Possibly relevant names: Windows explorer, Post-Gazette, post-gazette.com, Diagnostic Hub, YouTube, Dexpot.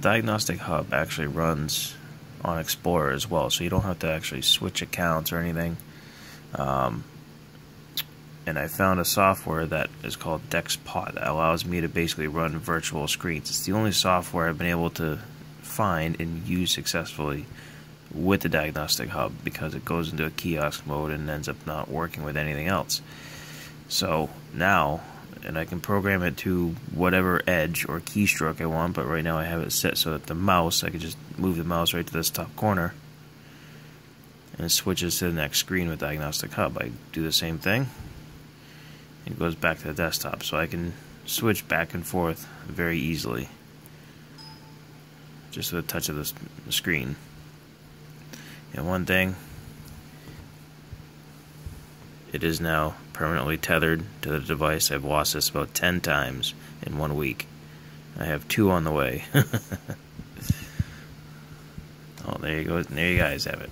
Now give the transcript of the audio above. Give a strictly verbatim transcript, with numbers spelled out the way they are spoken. Diagnostic Hub actually runs on Explorer as well, so you don't have to actually switch accounts or anything. Um, and I found a software that is called Dexpot that allows me to basically run virtual screens. It's the only software I've been able to find and use successfully with the Diagnostic Hub, because it goes into a kiosk mode and ends up not working with anything else. So now, and I can program it to whatever edge or keystroke I want, but right now I have it set so that the mouse, I can just move the mouse right to this top corner, and it switches to the next screen with Diagnostic Hub. I do the same thing, it goes back to the desktop, so I can switch back and forth very easily, just with a touch of the screen. And one thing, it is now permanently tethered to the device. I've lost this about ten times in one week. I have two on the way. Oh, there you go. There you guys have it.